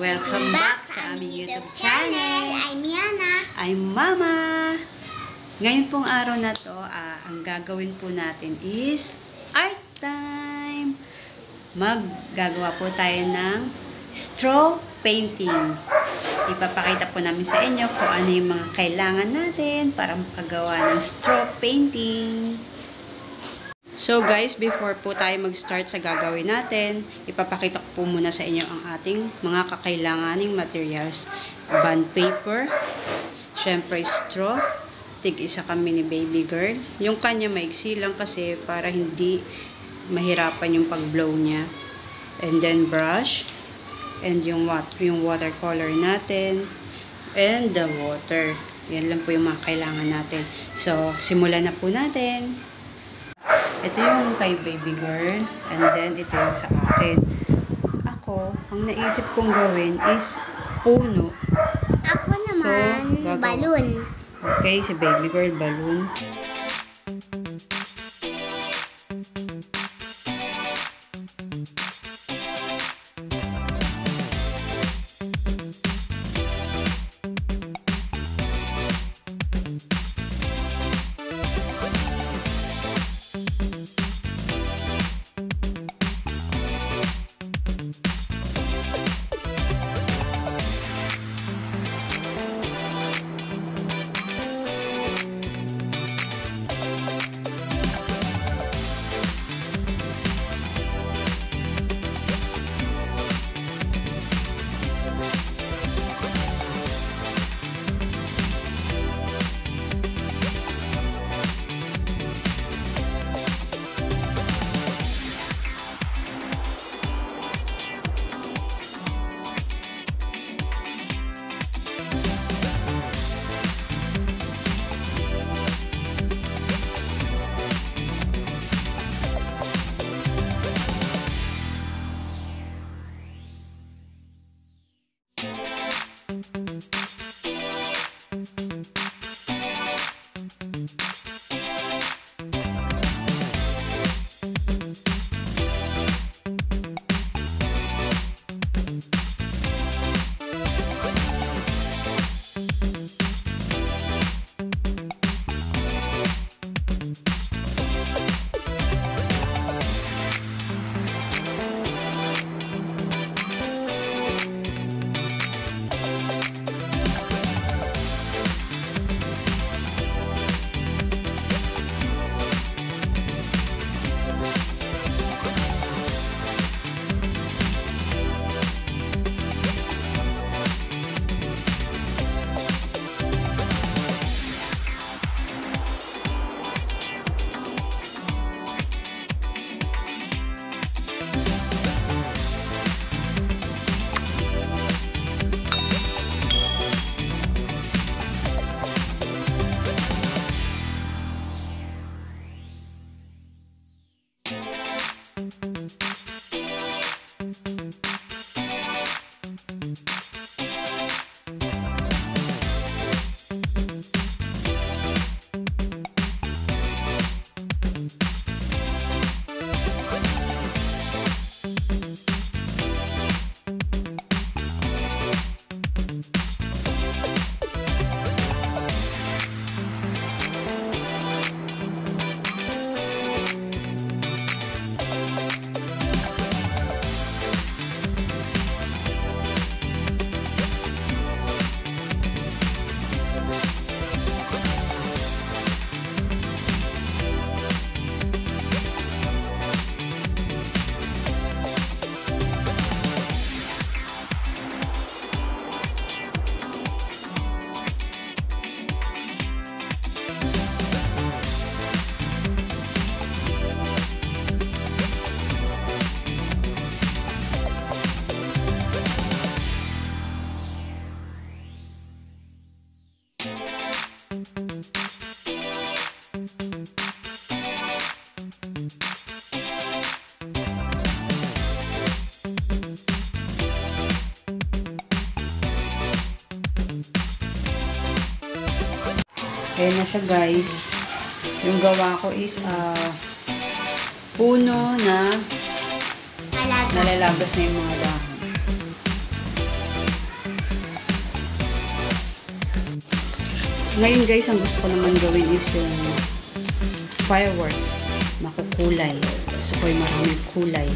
Welcome back sa aming YouTube channel. I'm Yana. I'm Mama. Ngayon pong araw na to, ang gagawin po natin is art time. Maggagawa po tayo ng straw painting. Ipapakita po namin sa inyo kung ano yung mga kailangan natin para makagawa ng straw painting. So guys, before po tayo mag-start sa gagawin natin, ipapakita ko po muna sa inyo ang ating mga kakailanganing materials. Bond paper, syempre straw, tig-isa kami ni baby girl. Yung kanya maiksi lang kasi para hindi mahirapan yung pag-blow niya. And then brush, and yung watercolor natin, and the water. Yan lang po yung mga kailangan natin. So, simulan na po natin. Ito yung kay baby girl, and then ito yung sa akin. Ako, ang naisip kong gawin is puno. Ako naman, so, balloon. Okay, si baby girl, balloon. Ayan na siya guys. Yung gawa ko is puno na nalalagas na yung mga dahon. Ngayon guys, ang gusto ko naman gawin is yung fireworks. Makukulay. Gusto ko yung maraming kulay.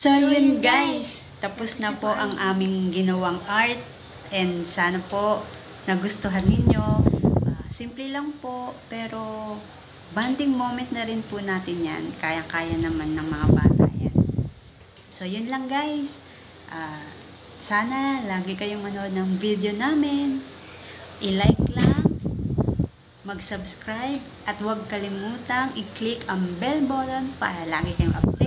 So yun guys, tapos na po ang aming ginawang art and sana po nagustuhan ninyo. Simple lang po pero bonding moment na rin po natin yan. Kaya-kaya naman ng mga bata yan. So yun lang guys. Sana lagi kayong manood ng video namin. I-like lang, mag-subscribe, at huwag kalimutang i-click ang bell button para lagi kayong updated.